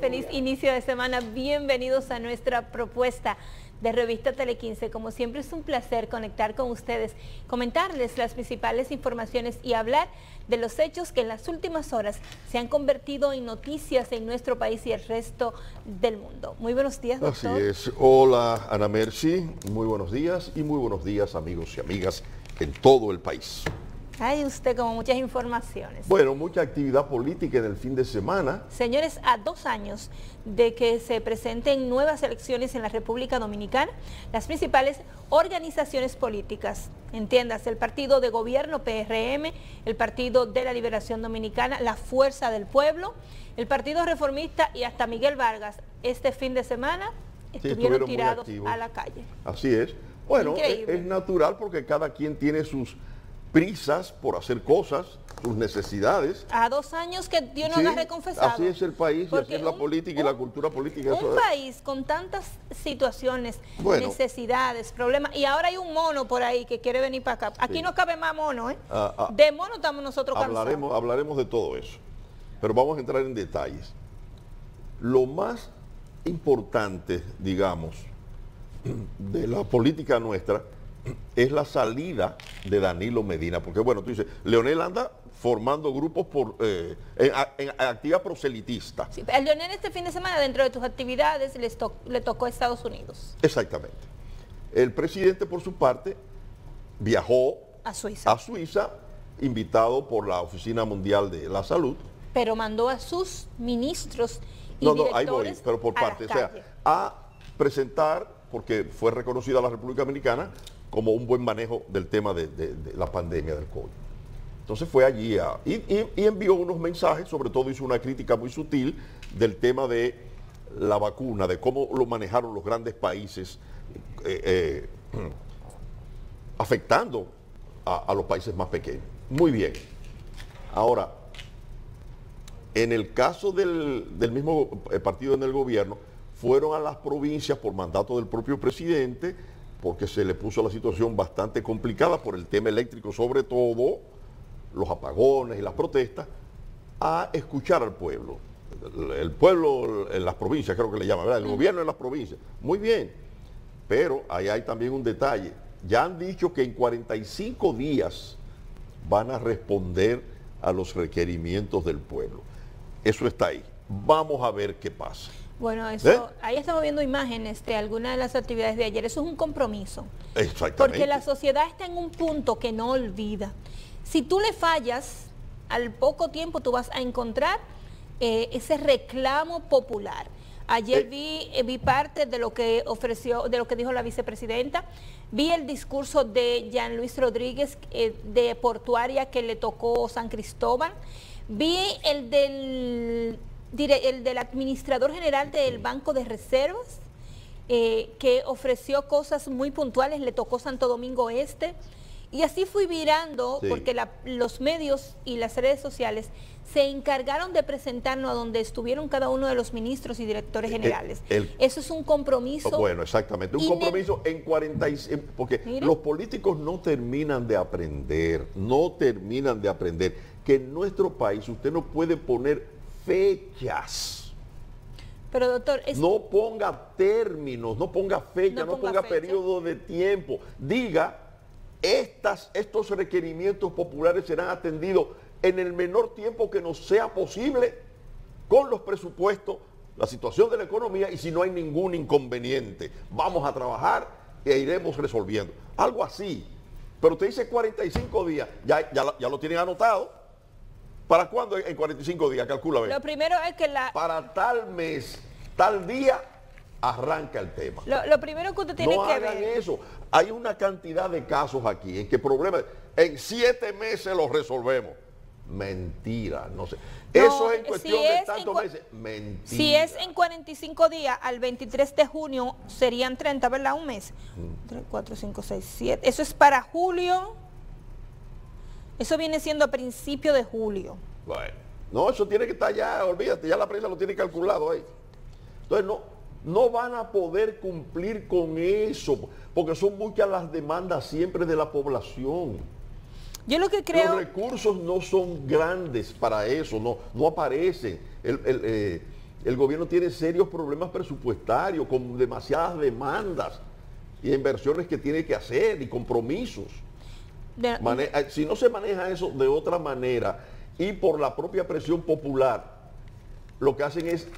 Feliz inicio de semana, bienvenidos a nuestra propuesta de Revista Telequince. Como siempre es un placer conectar con ustedes, comentarles las principales informaciones y hablar de los hechos que en las últimas horas se han convertido en noticias en nuestro país y el resto del mundo. Muy buenos días, doctor. Así es. Hola, Ana Merci, muy buenos días y muy buenos días, amigos y amigas en todo el país. Ay, usted como muchas informaciones. Bueno, mucha actividad política en el fin de semana. Señores, a 2 años de que se presenten nuevas elecciones en la República Dominicana, las principales organizaciones políticas, entiéndase, el Partido de Gobierno, PRM, el Partido de la Liberación Dominicana, la Fuerza del Pueblo, el Partido Reformista y hasta Miguel Vargas, este fin de semana estuvieron tirados a la calle. Así es. Bueno, es natural porque cada quien tiene sus prisas por hacer cosas, sus necesidades. A 2 años que Dios nos ha reconfesado. Así es el país, porque y así es la política y la cultura política. Un país con tantas situaciones, necesidades, problemas, y ahora hay un mono por ahí que quiere venir para acá. Aquí no cabe más mono, ¿eh? De mono estamos nosotros cansados. Hablaremos de todo eso, pero vamos a entrar en detalles. Lo más importante, digamos, de la política nuestra es la salida de Danilo Medina, porque bueno, tú dices, Leonel anda formando grupos por en actividad proselitista. Sí, a Leonel este fin de semana, dentro de tus actividades, le tocó a Estados Unidos. Exactamente. El presidente, por su parte, viajó a Suiza, invitado por la Oficina Mundial de la Salud. Pero mandó a sus ministros y directores ahí voy, pero por parte, o sea, a presentar, porque fue reconocida la República Dominicana como un buen manejo del tema de la pandemia del COVID. Entonces fue allí y envió unos mensajes, sobre todo hizo una crítica muy sutil del tema de la vacuna, de cómo lo manejaron los grandes países, afectando a los países más pequeños. Muy bien. Ahora, en el caso del mismo partido en el gobierno, fueron a las provincias por mandato del propio presidente, porque se le puso la situación bastante complicada por el tema eléctrico, sobre todo los apagones y las protestas, a escuchar al pueblo. El pueblo en las provincias, creo que le llaman, ¿verdad? El gobierno en las provincias. Muy bien, pero ahí hay también un detalle. Ya han dicho que en 45 días van a responder a los requerimientos del pueblo. Eso está ahí. Vamos a ver qué pasa. Bueno, eso, ahí estamos viendo imágenes de algunas de las actividades de ayer. Eso es un compromiso. Exactamente. Porque la sociedad está en un punto que no olvida. Si tú le fallas, al poco tiempo tú vas a encontrar ese reclamo popular. Ayer vi parte de lo que ofreció, de lo que dijo la vicepresidenta. Vi el discurso de Jean Luis Rodríguez de Portuaria que le tocó San Cristóbal. Vi el del administrador general del Banco de Reservas, que ofreció cosas muy puntuales, le tocó Santo Domingo Este, y así fui mirando, porque los medios y las redes sociales se encargaron de presentarnos a donde estuvieron cada uno de los ministros y directores generales. Eso es un compromiso. Bueno, exactamente, un compromiso en 46, porque los políticos no terminan de aprender, que en nuestro país usted no puede poner fechas. Pero doctor, no ponga términos, no ponga fecha, no ponga periodo de tiempo. Diga, estos requerimientos populares serán atendidos en el menor tiempo que nos sea posible con los presupuestos, la situación de la economía y si no hay ningún inconveniente. Vamos a trabajar e iremos resolviendo. Algo así. Pero te dice 45 días, ya lo tienen anotado. ¿Para cuándo en 45 días? Calcula, ¿ves? Lo primero es que para tal mes, tal día, arranca el tema. Lo primero que usted tiene que ver... No hagan eso. Hay una cantidad de casos aquí en que problemas... En 7 meses los resolvemos. Mentira, no sé. Eso es en cuestión de tantos meses. Mentira. Si es en 45 días, al 23 de junio serían 30, ¿verdad? Un mes. 3, 4, 5, 6, 7. Eso es para julio... Eso viene siendo a principio de julio. Bueno, no, eso tiene que estar ya, olvídate, ya la prensa lo tiene calculado ahí. Entonces no van a poder cumplir con eso, porque son muchas las demandas siempre de la población. Yo lo que creo... Los recursos no son grandes para eso, no aparecen. el gobierno tiene serios problemas presupuestarios, con demasiadas demandas y inversiones que tiene que hacer y compromisos. Si no se maneja eso de otra manera y por la propia presión popular, lo que hacen es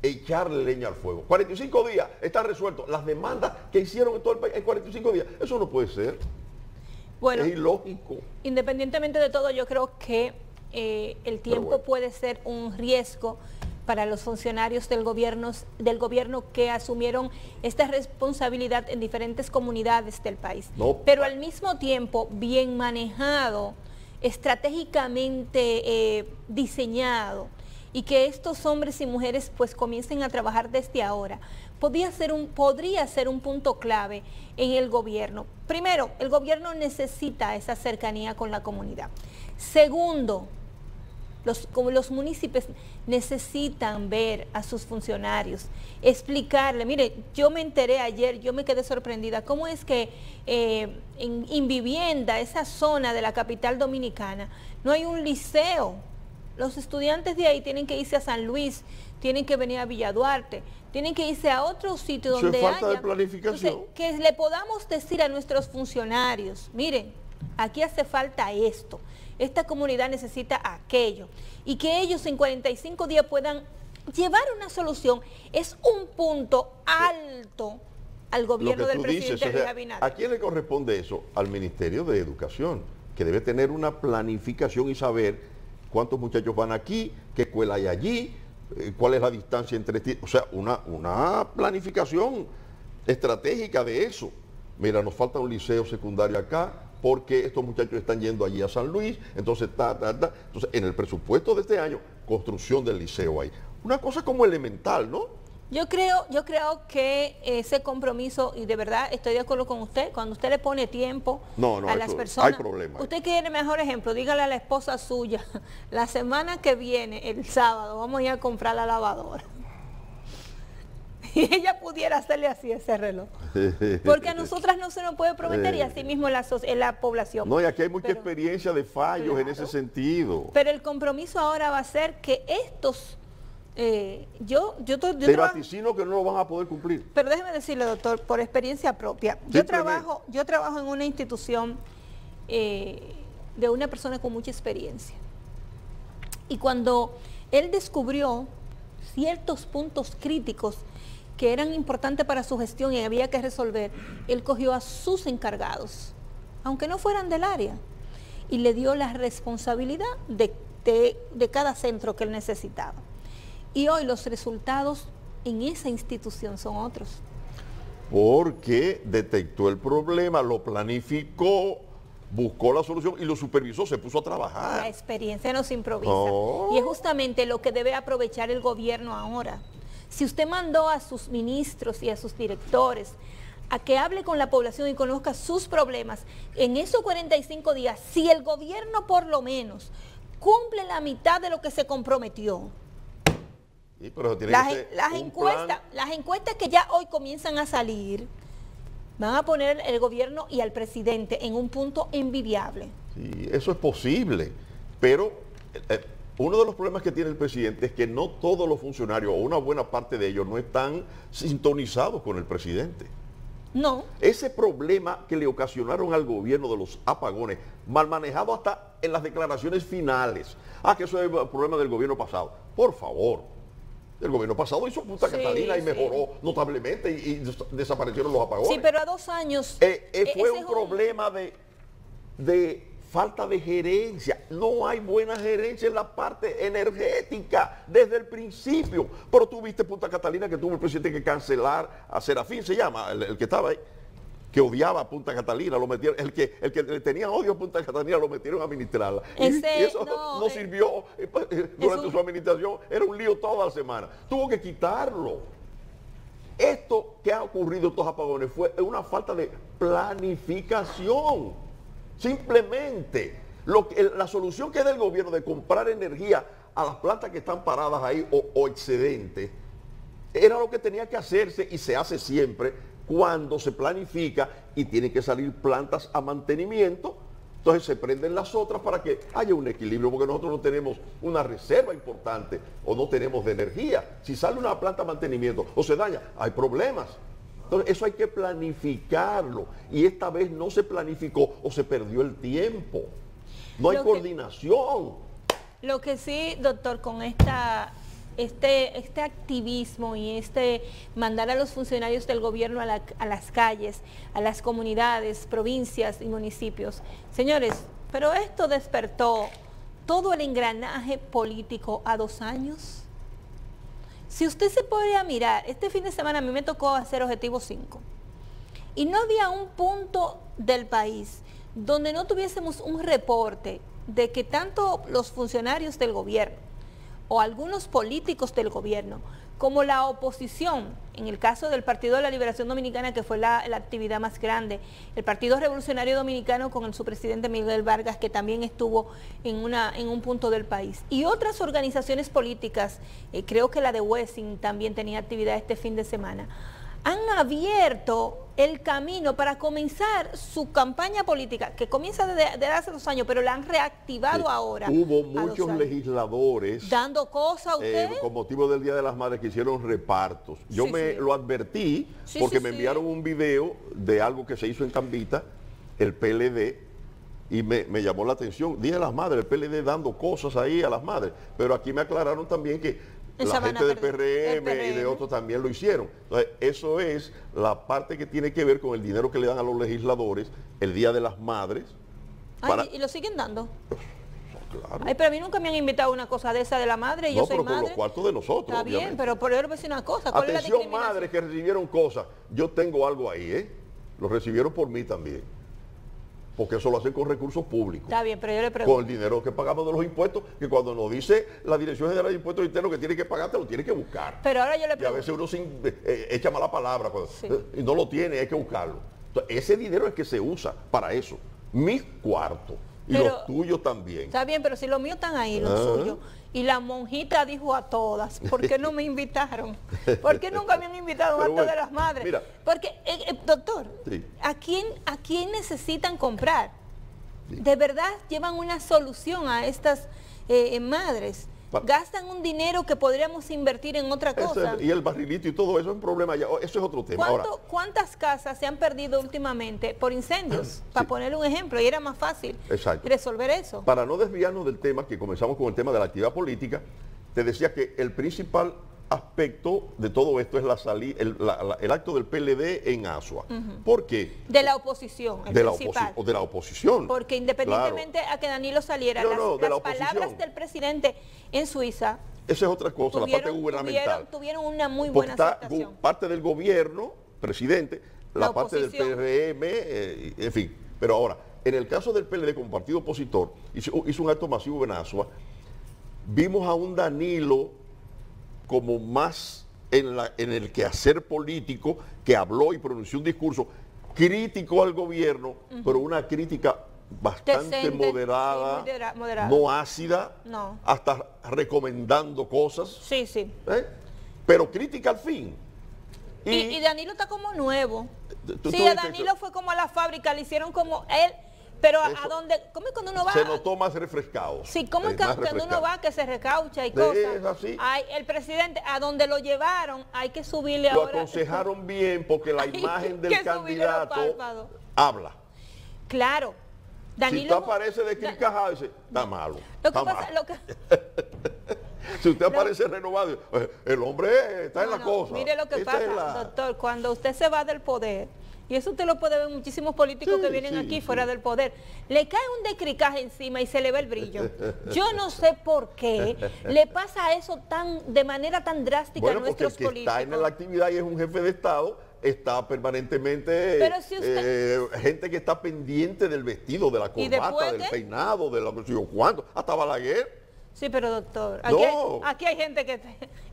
echarle leña al fuego. 45 días está resuelto. Las demandas que hicieron en todo el país en 45 días, eso no puede ser. Bueno, es ilógico. Independientemente de todo, yo creo que el tiempo puede ser un riesgo para los funcionarios del gobierno que asumieron esta responsabilidad en diferentes comunidades del país. No. Pero al mismo tiempo, bien manejado, estratégicamente diseñado, y que estos hombres y mujeres pues comiencen a trabajar desde ahora, podría ser un punto clave en el gobierno. Primero, el gobierno necesita esa cercanía con la comunidad. Segundo, los municipios necesitan ver a sus funcionarios, explicarle, mire, yo me enteré ayer, yo me quedé sorprendida, cómo es que en Vivienda, esa zona de la capital dominicana, no hay un liceo. Los estudiantes de ahí tienen que irse a San Luis, tienen que venir a Villa Duarte, tienen que irse a otro sitio donde haya... falta de planificación. Entonces, que le podamos decir a nuestros funcionarios, miren, aquí hace falta esto, esta comunidad necesita aquello, y que ellos en 45 días puedan llevar una solución, es un punto alto al gobierno del presidente Luis Abinader. ¿A quién le corresponde eso? Al Ministerio de Educación, que debe tener una planificación y saber cuántos muchachos van aquí, qué escuela hay allí, cuál es la distancia entre... O sea, una planificación estratégica de eso. Mira, nos falta un liceo secundario acá, porque estos muchachos están yendo allí a San Luis, entonces Entonces, en el presupuesto de este año, construcción del liceo ahí. Una cosa como elemental, ¿no? Yo creo que ese compromiso, y de verdad estoy de acuerdo con usted, cuando usted le pone tiempo a las personas, hay problemas. Usted quiere mejor ejemplo, dígale a la esposa suya, la semana que viene, el sábado, vamos a ir a comprar la lavadora. Y ella pudiera hacerle así ese reloj. Porque a nosotras no se nos puede prometer y así mismo en la población. No, y aquí hay mucha experiencia de fallos en ese sentido. Pero el compromiso ahora va a ser que estos... Yo te vaticino que no lo van a poder cumplir. Pero déjeme decirle, doctor, por experiencia propia, yo trabajo en una institución de una persona con mucha experiencia. Y cuando él descubrió ciertos puntos críticos que eran importantes para su gestión y había que resolver, él cogió a sus encargados, aunque no fueran del área, y le dio la responsabilidad de cada centro que él necesitaba. Y hoy los resultados en esa institución son otros. Porque detectó el problema, lo planificó, buscó la solución y lo supervisó, se puso a trabajar. La experiencia nos improvisa. Oh. Y es justamente lo que debe aprovechar el gobierno ahora. Si usted mandó a sus ministros y a sus directores a que hable con la población y conozca sus problemas, en esos 45 días, si el gobierno por lo menos cumple la mitad de lo que se comprometió, sí, pero las encuestas que ya hoy comienzan a salir van a poner el gobierno y al presidente en un punto envidiable. Sí, eso es posible, pero uno de los problemas que tiene el presidente es que no todos los funcionarios o una buena parte de ellos no están sintonizados con el presidente. No. Ese problema que le ocasionaron al gobierno de los apagones, mal manejado hasta en las declaraciones finales. Ah, que eso es el problema del gobierno pasado. Por favor. El gobierno pasado hizo Punta Catalina y mejoró notablemente y desaparecieron los apagones. Sí, pero a 2 años... fue un problema de falta de gerencia. No hay buena gerencia en la parte energética desde el principio. Pero tú viste Punta Catalina, que tuvo el presidente que cancelar a Serafín, se llama, el que estaba ahí, que odiaba a Punta Catalina, lo metieron, el que le tenía odio a Punta Catalina lo metieron a administrarla. Y eso no sirvió durante su administración, era un lío toda la semana. Tuvo que quitarlo. Esto que ha ocurrido, estos apagones, fue una falta de planificación. Simplemente, la solución que es del gobierno de comprar energía a las plantas que están paradas ahí o excedentes, era lo que tenía que hacerse y se hace siempre, cuando se planifica y tienen que salir plantas a mantenimiento Entonces se prenden las otras para que haya un equilibrio, porque nosotros no tenemos una reserva importante o no tenemos de energía. Si sale una planta de mantenimiento o se daña, hay problemas. Entonces eso hay que planificarlo, y esta vez no se planificó o se perdió el tiempo. No hay coordinación. Lo que sí, doctor, con este activismo y mandar a los funcionarios del gobierno a las calles, a las comunidades, provincias y municipios. Señores, pero esto despertó todo el engranaje político a 2 años. Si usted se podría mirar, este fin de semana a mí me tocó hacer objetivo 5. Y no había un punto del país donde no tuviésemos un reporte de que tanto los funcionarios del gobierno o algunos políticos del gobierno, como la oposición, en el caso del Partido de la Liberación Dominicana, que fue la actividad más grande, el Partido Revolucionario Dominicano con su presidente Miguel Vargas, que también estuvo en un punto del país, y otras organizaciones políticas, creo que la de Wessing también tenía actividad este fin de semana, han abierto el camino para comenzar su campaña política, que comienza desde hace 2 años, pero la han reactivado ahora. Hubo muchos legisladores dando cosas a usted. Con motivo del Día de las Madres, que hicieron repartos. Yo lo advertí porque me enviaron un video de algo que se hizo en Cambita, el PLD, y me llamó la atención. Día de las Madres, el PLD dando cosas ahí a las madres. Pero aquí me aclararon también que la gente del PRM y de otros también lo hicieron. Entonces, eso es la parte que tiene que ver con el dinero que le dan a los legisladores el Día de las Madres. Ay, para... ¿Y lo siguen dando? Claro. Ay, pero a mí nunca me han invitado a una cosa de esa de la madre, y no, yo soy madre. No, pero con los cuartos de nosotros. Está obviamente. Bien, pero por ahora voy a decir una cosa. ¿Cuál Atención es la madres que recibieron cosas. Yo tengo algo ahí, lo recibieron por mí también. Porque eso lo hacen con recursos públicos. Está bien, pero yo le pregunto. Con el dinero que pagamos de los impuestos, que cuando nos dice la Dirección General de Impuestos Internos que tiene que pagar, te lo tiene que buscar. Pero ahora yo le pregunto. Y a veces uno echa mala palabra. Y no lo tiene, hay que buscarlo. Entonces, ese dinero es que se usa para eso. Mis cuartos. Y pero, los tuyos también. Está bien, pero si los míos están ahí, los suyos. Y la monjita dijo a todas, ¿por qué no me invitaron? ¿Por qué nunca me han invitado a todas las madres? Mira, porque, doctor, ¿a quién necesitan comprar? Sí. De verdad llevan una solución a estas madres. Gastan un dinero que podríamos invertir en otra cosa. Y el barrilito y todo eso es un problema ya, eso es otro tema. Ahora, ¿cuántas casas se han perdido últimamente por incendios? Para poner un ejemplo, y era más fácil resolver eso. Para no desviarnos del tema, que comenzamos con el tema de la actividad política, te decía que el principal aspecto de todo esto es la salida, el acto del PLD en Asua. ¿Por qué? De la oposición, de la oposición. Porque independientemente a que Danilo saliera, las palabras del presidente en Suiza... Esa es otra cosa, la parte gubernamental. Tuvieron una muy buena aceptación. Parte del gobierno, presidente, la parte del PRM, en fin. Pero ahora, en el caso del PLD como partido opositor, hizo un acto masivo en Asua. Vimos a un Danilo... como más en el quehacer político, que habló y pronunció un discurso crítico al gobierno, pero una crítica bastante moderada, no ácida, hasta recomendando cosas, pero crítica al fin. Y Danilo está como nuevo. Sí, a Danilo fue como a la fábrica, le hicieron como él... Pero eso, a dónde, ¿cómo es cuando uno va? Se notó más refrescado. Sí, ¿cómo es cuando uno va que se recaucha y cosas? Es así. Ay, el presidente, a donde lo llevaron, hay que subirle ahora. Lo aconsejaron bien, porque la imagen del candidato habla. Claro. Danilo, si usted aparece de Kirkajá, dice, está malo. Si usted aparece renovado, el hombre está en la cosa. Mire lo que pasa, doctor, cuando usted se va del poder... Y eso usted lo puede ver muchísimos políticos que vienen aquí fuera del poder. Le cae un decricaje encima y se le ve el brillo. Yo no sé por qué le pasa eso de manera tan drástica a nuestros políticos. Porque el que está en la actividad y es un jefe de Estado, está permanentemente gente que está pendiente del vestido, de la corbata, del peinado, de la... hasta Balaguer. Sí, pero doctor, aquí hay gente que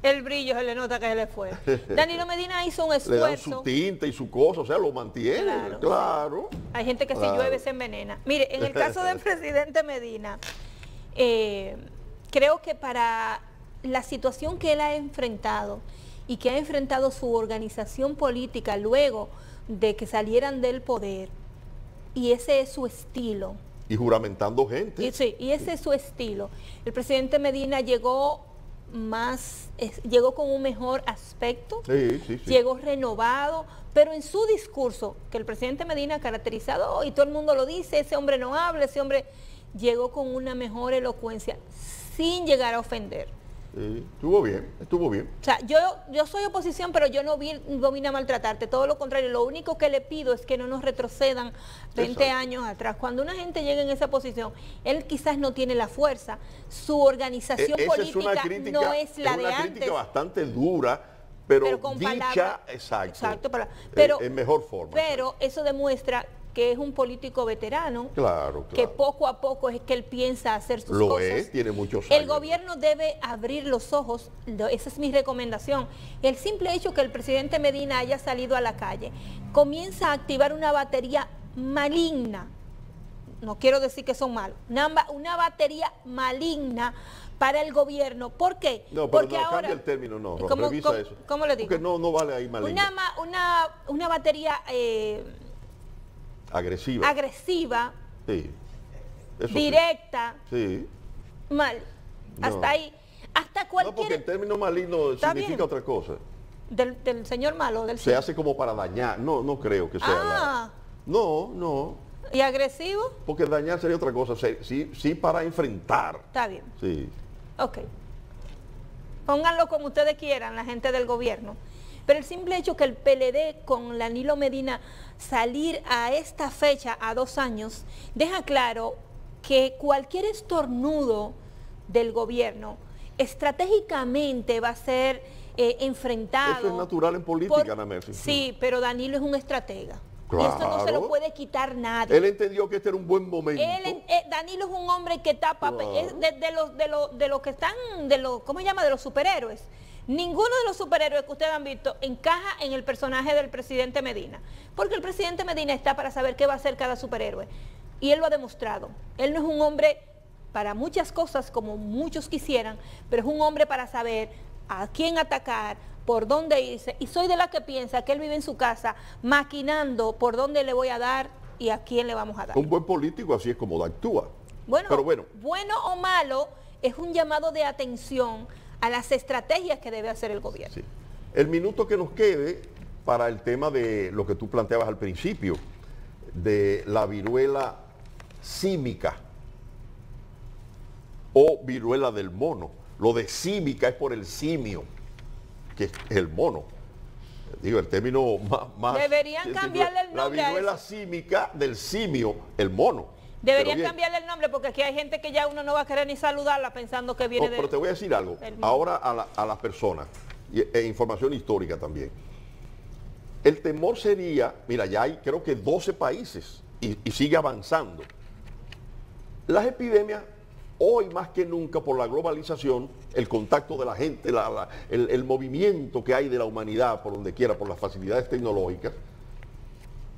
el brillo se le nota que se le fue. Danilo Medina hizo un esfuerzo. Le dan su tinta y su cosa, o sea, lo mantiene, claro. Hay gente que si llueve se envenena. Mire, en el caso del presidente Medina, creo que para la situación que él ha enfrentado y que ha enfrentado su organización política luego de que salieran del poder, y ese es su estilo. y juramentando gente. Y ese es su estilo. El presidente Medina llegó más, llegó con un mejor aspecto, llegó renovado, pero en su discurso, que el presidente Medina ha caracterizado, y todo el mundo lo dice, ese hombre no habla, ese hombre llegó con una mejor elocuencia, sin llegar a ofender. Estuvo bien, estuvo bien. O sea, yo soy oposición, pero yo no vine a maltratarte, todo lo contrario, lo único que le pido es que no nos retrocedan 20 años atrás. Cuando una gente llega en esa posición, él quizás no tiene la fuerza, su organización política no es la de antes. Es una crítica bastante dura, pero con dicha, en mejor forma. Pero eso demuestra que es un político veterano, que poco a poco es que él piensa hacer sus cosas. Lo es, tiene muchos años. El gobierno debe abrir los ojos, esa es mi recomendación. El simple hecho que el presidente Medina haya salido a la calle, comienza a activar una batería maligna, no quiero decir que son malos, una batería maligna para el gobierno. ¿Por qué? No, pero porque no, ahora, cambia el término, no, revisa eso. ¿Cómo le digo? Porque no vale ahí maligna. Una batería... agresiva. Agresiva. Sí. Eso directa. Sí. Mal. No. Hasta ahí. Hasta cualquier... No, porque el término maligno significa otra cosa. Del señor malo. Se hace como para dañar. No creo que sea. No. ¿Y agresivo? Porque dañar sería otra cosa. Sí, para enfrentar. Está bien. Sí. Ok. Pónganlo como ustedes quieran, la gente del gobierno. Pero el simple hecho que el PLD con Danilo Medina salir a esta fecha, a 2 años, deja claro que cualquier estornudo del gobierno estratégicamente va a ser enfrentado. Eso es natural en política, Ana Mercy. Sí, pero Danilo es un estratega. Claro. Y esto no se lo puede quitar nadie. Él entendió que este era un buen momento. Danilo es un hombre que tapa, de los superhéroes. Ninguno de los superhéroes que ustedes han visto encaja en el personaje del presidente Medina, porque el presidente Medina está para saber qué va a hacer cada superhéroe, y él lo ha demostrado. Él no es un hombre para muchas cosas como muchos quisieran, pero es un hombre para saber a quién atacar, por dónde irse, y soy de la que piensa que él vive en su casa maquinando por dónde le voy a dar y a quién le vamos a dar. Un buen político así es como actúa. Bueno o malo, es un llamado de atención a las estrategias que debe hacer el gobierno. Sí. El minuto que nos quede para el tema de lo que tú planteabas al principio, de la viruela címica o viruela del mono. Lo de címica es por el simio, que es el mono. Digo, el término más... Deberían cambiarle el nombre. La viruela címica del simio, el mono. Deberían cambiarle el nombre, porque aquí hay gente que ya uno no va a querer ni saludarla pensando que viene de... Pero te voy a decir algo, ahora a las personas, e información histórica también. El temor sería, mira, ya hay creo que 12 países y sigue avanzando. Las epidemias, hoy más que nunca por la globalización, el contacto de la gente, el movimiento que hay de la humanidad por donde quiera, por las facilidades tecnológicas,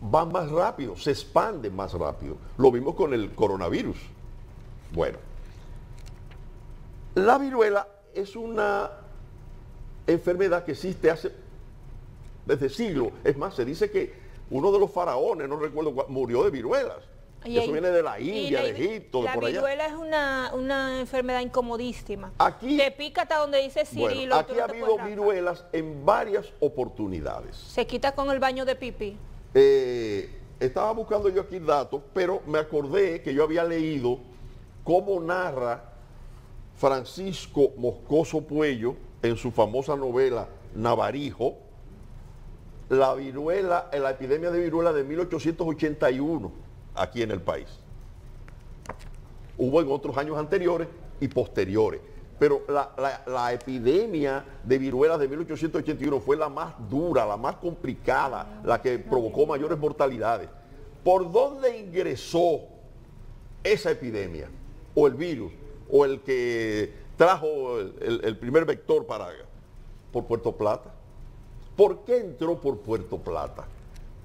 van más rápido, se expanden más rápido. Lo vimos con el coronavirus. Bueno, la viruela es una enfermedad que existe desde siglos. Es más, se dice que uno de los faraones, no recuerdo cuál, murió de viruelas. Eso viene de la India, de Egipto, de por allá. La viruela es una enfermedad incomodísima. Aquí te pica hasta donde dice Cirilo. Aquí ha habido viruelas en varias oportunidades. Se quita con el baño de pipí. Estaba buscando yo aquí datos, pero me acordé que yo había leído cómo narra Francisco Moscoso Puello en su famosa novela Navarijo la epidemia de viruela de 1881 aquí en el país. Hubo en otros años anteriores y posteriores, pero la epidemia de viruela de 1881 fue la más dura, la más complicada, la que provocó mayores mortalidades. ¿Por dónde ingresó esa epidemia? O el virus, o el que trajo el primer vector por Puerto Plata. ¿Por qué entró por Puerto Plata?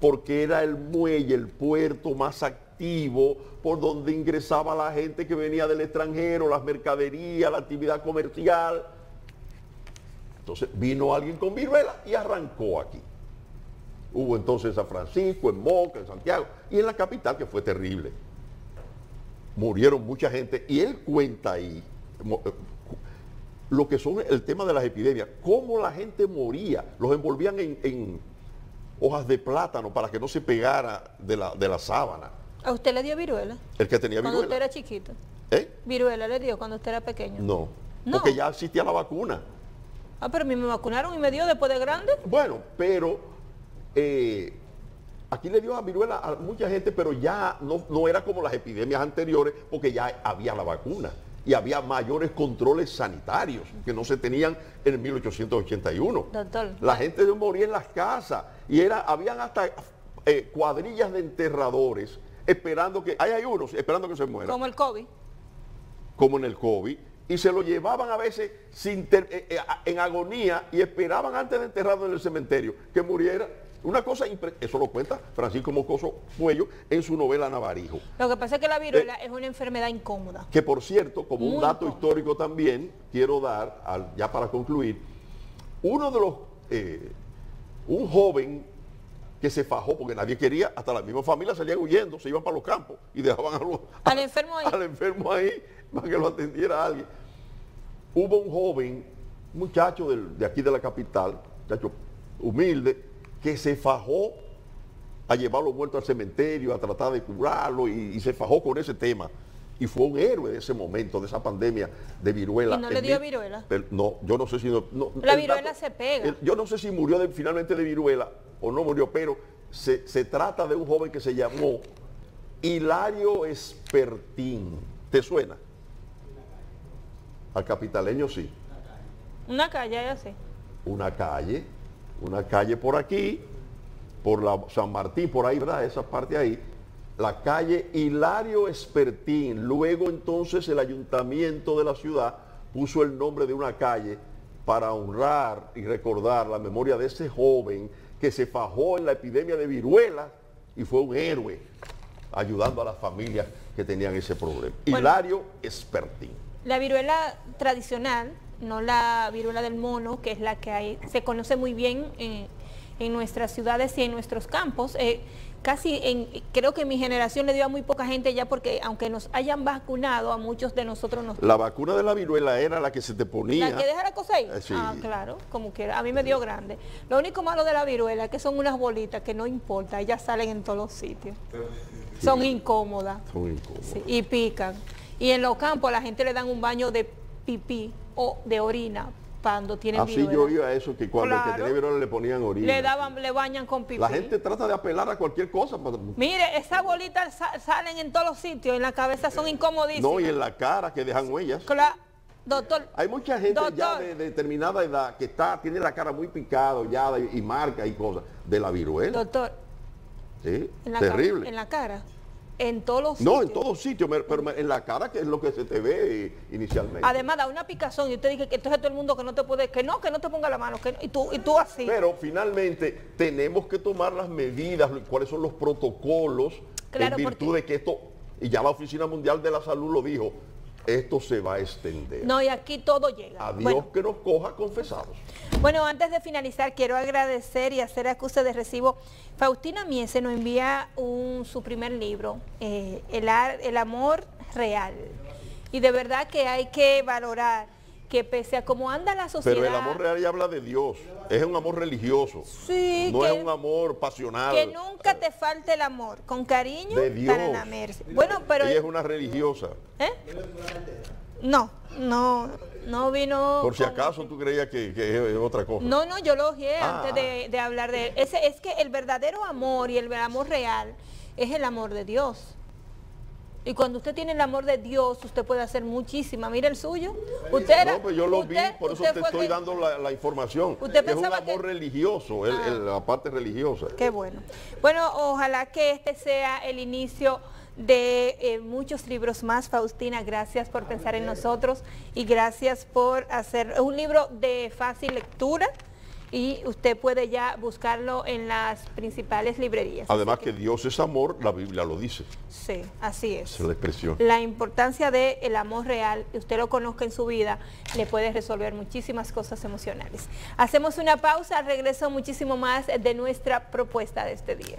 Porque era el muelle, el puerto más activo, por donde ingresaba la gente que venía del extranjero, las mercaderías, la actividad comercial. Entonces vino alguien con viruela y arrancó aquí. Hubo entonces en San Francisco, en Moca, en Santiago y en la capital, que fue terrible. murieron mucha gente, y él cuenta ahí lo que son el tema de las epidemias, cómo la gente moría, los envolvían en hojas de plátano para que no se pegara de la sábana. ¿A usted le dio viruela? El que tenía viruela. Cuando usted era chiquito. ¿Eh? ¿Viruela le dio cuando usted era pequeño? No, no, porque ya existía la vacuna. Ah, pero a mí me vacunaron y me dio después de grande. Bueno, pero aquí le dio a viruela a mucha gente, pero ya no era como las epidemias anteriores, porque ya había la vacuna y había mayores controles sanitarios que no se tenían en 1881. Doctor, la gente moría en las casas y habían hasta cuadrillas de enterradores esperando que... Ahí hay unos esperando que se muera. Como el COVID. Como en el COVID. Y se lo llevaban a veces sin en agonía y esperaban antes de enterrarlo en el cementerio que muriera. Una cosa impresionante, eso lo cuenta Francisco Moscoso Puello en su novela Navarijo. Lo que pasa es que la viruela es una enfermedad incómoda. Que por cierto, como un dato histórico también, quiero dar, ya para concluir, un joven que se fajó porque nadie quería, hasta la misma familia salían huyendo, se iban para los campos y dejaban al enfermo ahí. Al enfermo ahí, para que lo atendiera alguien. Hubo un joven, muchacho de aquí de la capital, muchacho humilde, que se fajó a llevarlo muerto al cementerio, a tratar de curarlo, y se fajó con ese tema. Y fue un héroe de ese momento, de esa pandemia de viruela. ¿Y no le dio viruela? Pero, no, yo no sé si... la viruela se pega. Yo no sé si murió finalmente de viruela o no murió, pero se trata de un joven que se llamó Hilario Espertín. ¿Te suena? Al capitaleño sí. Una calle, ya sé. Una calle por aquí, por la San Martín, por ahí, ¿verdad? Esa parte ahí, la calle Hilario Espertín. Luego entonces el ayuntamiento de la ciudad puso el nombre de una calle para honrar y recordar la memoria de ese joven que se fajó en la epidemia de viruela y fue un héroe ayudando a las familias que tenían ese problema. Bueno, Hilario Espertín. La viruela tradicional, no la viruela del mono, que es la que se conoce muy bien en nuestras ciudades y en nuestros campos. Creo que mi generación le dio a muy poca gente ya, porque aunque nos hayan vacunado, a muchos de nosotros nos... La vacuna de la viruela era la que se te ponía. ¿La que deja la cosa ahí? Sí. Ah, claro, como quiera. A mí me dio grande. Lo único malo de la viruela es que son unas bolitas que no importa, ellas salen en todos los sitios. Sí. Son incómodas. Son incómodas. Sí, y pican. Y en los campos a la gente le dan un baño de pipí o de orina cuando tienen viruela. Así yo oía eso, que cuando el que tenía viruela le ponían orina. Le bañan con pipí. La gente trata de apelar a cualquier cosa. Mire, esas bolitas salen en todos los sitios, en la cabeza son incomodísimas. No, y en la cara que dejan huellas. Claro, doctor. Hay mucha gente ya de determinada edad que tiene la cara muy picada, hollada y marca y cosas de la viruela. Doctor. Sí, terrible. En la cara. En todos los sitios. No, en todos sitios, pero en la cara, que es lo que se te ve inicialmente. Además, da una picazón y usted dice que entonces todo el mundo que no te puede, que no te ponga la mano, que no, y tú así. Pero finalmente tenemos que tomar las medidas, cuáles son los protocolos, claro, en virtud de que esto, y ya la Oficina Mundial de la Salud lo dijo, esto se va a extender. No, y aquí todo llega. A Dios que nos coja confesados. Bueno, antes de finalizar, quiero agradecer y hacer acusa de recibo. Faustina Miese nos envía su primer libro, El amor real. Y de verdad que hay que valorar que pese a cómo anda la sociedad... Pero el amor real ya habla de Dios, es un amor religioso, sí, no es un amor pasional. Que nunca te falte el amor, con cariño de Dios. Para la merced. Bueno, pero... Ella es una religiosa. ¿Eh? No vino... Por si acaso tú creías que es otra cosa. No, yo lo ojeé antes de hablar de él. Es que el verdadero amor y el amor real es el amor de Dios. Y cuando usted tiene el amor de Dios, usted puede hacer muchísima. Mira el suyo. Pues yo lo vi, por eso te estoy dando la información. Usted es un amor religioso, la parte religiosa. Qué bueno. Bueno, ojalá que este sea el inicio de muchos libros más. Faustina, gracias por pensar en nosotros y gracias por hacer un libro de fácil lectura. Y usted puede ya buscarlo en las principales librerías. Además que Dios es amor, la Biblia lo dice. Sí, así es. Esa es la expresión. La importancia del amor real, que usted lo conozca en su vida, le puede resolver muchísimas cosas emocionales. Hacemos una pausa, al regreso muchísimo más de nuestra propuesta de este día.